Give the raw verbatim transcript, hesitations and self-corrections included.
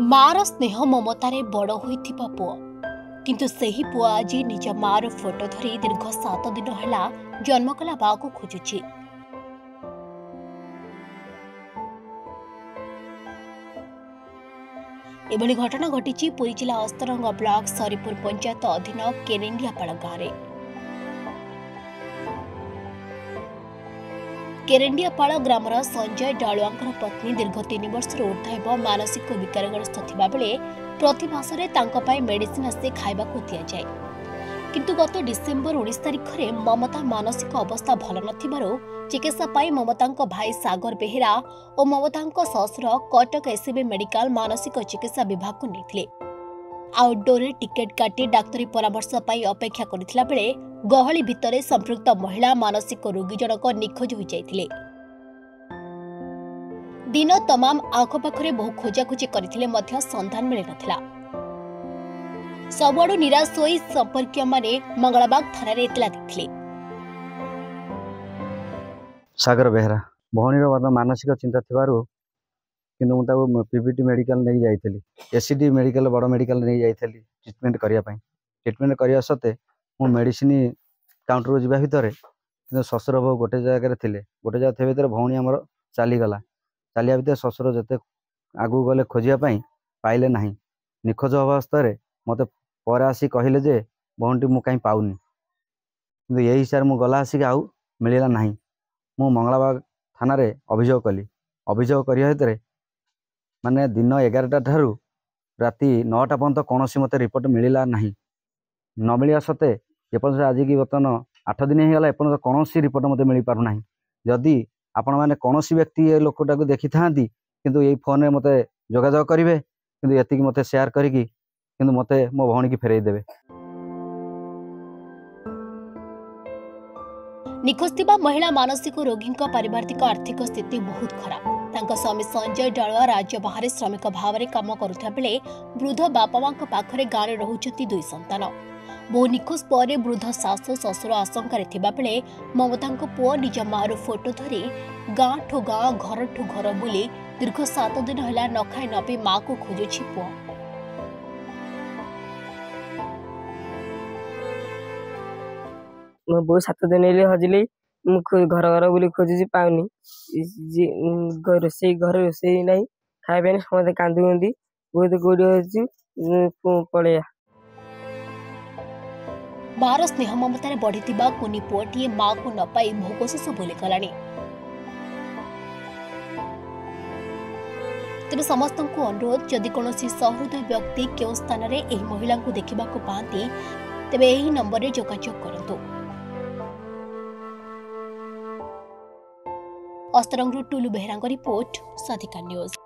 मार स्नेह ममतार बड़ होता पुओ किंतु सही पुआ आज निज मार फोटो धरी दीर्घ सात दिन है जन्म कला बा को खोजुची। एभली घटना घटी पुरी जिला अस्तरंग ब्लॉक सरीपुर पंचायत अधीन केरेंडियापाड़ गांव। केरेंडियापाड़ ग्रामर संजय डालुआ पत्नी दीर्घ तीन वर्ष ऊर्धव मानसिक विकारग्रस्त थिबा बेले प्रति मासरे तांका पाई मेडिसिन आसे खाइबा को दिया जाय, किंतु गत डिसेंबर उन्नीस तारिख रे ममता मानसिक अवस्था भल नथिबारो चिकित्सा पाई ममतांको भाई सागर बेहेरा और ममतांको ससुर कटक एसबी मेडिकल मानसिक चिकित्सा विभाग को नेथिले। आउटडोर रे टिकट काटी डाक्टरी परामर्श पाई अपेक्षा करथिला बेले गहली भितरे संपृक्त महिला मानसिक रोगी जनक निखोज हो जाइथिले। दिन तमाम आखपाखे बहु खोजाखोजी करथिले मध्य संधान मिल नथिला। सबुआडु निराश होई संपर्क माने मंगलबाग थाना रे इतला दिथिले। सागर बेहरा भौनीर बर्द मानसिक चिंता थिबारु किंतु मुताको पीपीटी मेडिकल नै जाइथिली, एसीडी मेडिकल बड़ मेडिकल नै जाइथिली ट्रीटमेंट करिया पई। ट्रीटमेंट करिया सते मो मेडिसिन काउंटर जावा भितर कि शशुर बो गोटे जगह थे गोटे जगह थे भितर भौणी आमर चलीगला चलिया भितर शशुर जिते आगू गले खोजापी पाइले ना निखोज अवस्था मत पर आसिक कहले जे भौणी मु कहीं पाऊनी कि यही हिसाब से गला आसिक आउ मिलला ना। मु मंगलबाग थाना अभियोग कली। अभियोग करवा भितर मानने दिन एगारटा ठार राति नौटा पर्यंत कौन मत रिपोर्ट मिलला ना। न मिलवा सत्ते एपर्त आज की बर्तन आठ दिन होगा एपर्त कौन रिपोर्ट मत मिल पारना। जदि आपण मैंने कौन व्यक्ति ये लोकटा को देखी था किंतु ये फोन मत जोगाजोग करेंगे किंतु ये मत शेयर करके किंतु मत मो भौणी की फेरई देबे। निखोज महिला मानसिक रोगी पारिवारिक आर्थिक स्थिति बहुत खराब। तांका स्वामी संजय डालुआ राज्य बाहर श्रमिक भाव में काम करुता बेले वृद्ध बापा मां पाखरे गाँव में रोचती दुई संतान। बहु निखोज पर वृद्ध सासु ससुर आशंकार बेले ममता पुओ निज मार फोटो धरी गाँ ठू गाँ घर ठू घर बुले दीर्घ सात दिन है न खाए न पी माँ को खोजुची पुओ। मो बो सात दिन है हजिली घर घर बुले खोजुची पाऊनी रोसे घर रोसे ना खाइबे समझे कांदुंती बहुत गोड़ी पलैया। मार स्नेह ममतार बढ़ी कुनी पुआटी माँ को न पाई भोग शेष बोली गलानी। तेरे समस्त को अनुरोध जदि कौन सहृदय व्यक्ति के स्थान में यह महिला को देखा पाती तेबे यही नंबर में जोगाजोग करंतु। अस्तरंगरू टुलु बेहरा रिपोर्ट स्वाधिकार न्यूज।